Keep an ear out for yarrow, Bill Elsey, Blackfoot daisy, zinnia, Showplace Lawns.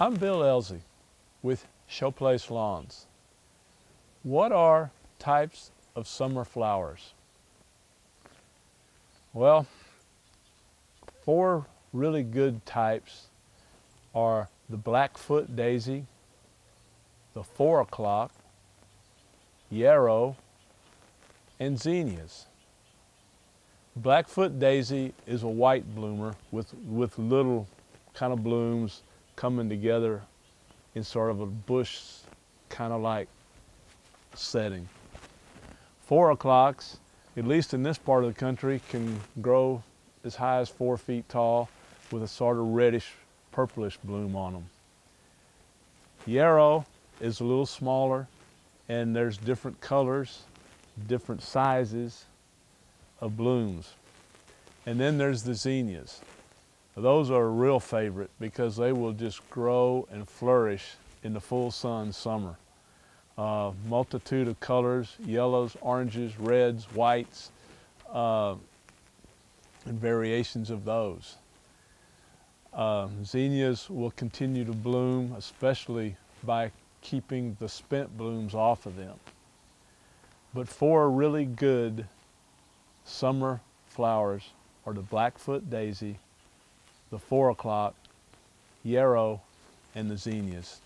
I'm Bill Elsey with Showplace Lawns. What are types of summer flowers? Well, four really good types are the Blackfoot daisy, the 4 o'clock, yarrow, and zinnias. Blackfoot daisy is a white bloomer with little kind of blooms coming together in sort of a bush kind of like setting. 4 o'clocks, at least in this part of the country, can grow as high as 4 feet tall with a sort of reddish purplish bloom on them. Yarrow is a little smaller, and there's different colors, different sizes of blooms. And then there's the zinnias. Those are a real favorite because they will just grow and flourish in the full sun summer. Multitude of colors, yellows, oranges, reds, whites, and variations of those. Zinnias will continue to bloom, especially by keeping the spent blooms off of them. But four really good summer flowers are the Blackfoot daisy, the 4 o'clock, yarrow, and the zinnias.